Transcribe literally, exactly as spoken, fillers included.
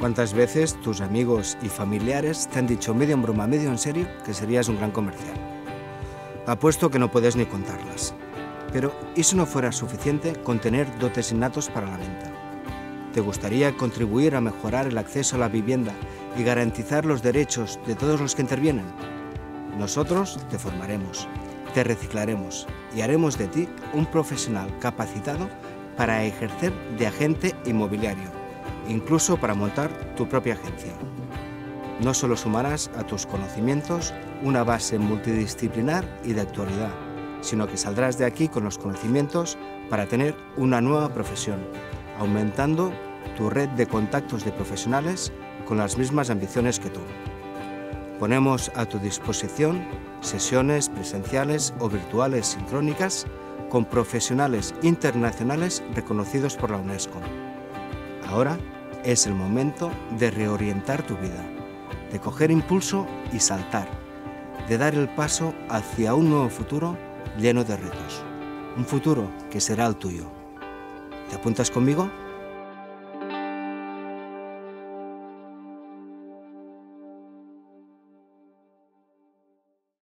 ¿Cuántas veces tus amigos y familiares te han dicho medio en broma, medio en serio, que serías un gran comercial? Apuesto que no puedes ni contarlas. Pero, ¿y si no fuera suficiente con tener dotes innatos para la venta? ¿Te gustaría contribuir a mejorar el acceso a la vivienda y garantizar los derechos de todos los que intervienen? Nosotros te formaremos, te reciclaremos y haremos de ti un profesional capacitado para ejercer de agente inmobiliario, incluso para montar tu propia agencia. No solo sumarás a tus conocimientos una base multidisciplinar y de actualidad, sino que saldrás de aquí con los conocimientos para tener una nueva profesión, aumentando tu red de contactos de profesionales con las mismas ambiciones que tú. Ponemos a tu disposición sesiones presenciales o virtuales sincrónicas con profesionales internacionales reconocidos por la UNESCO. Ahora es el momento de reorientar tu vida, de coger impulso y saltar, de dar el paso hacia un nuevo futuro lleno de retos, un futuro que será el tuyo. ¿Te apuntas conmigo?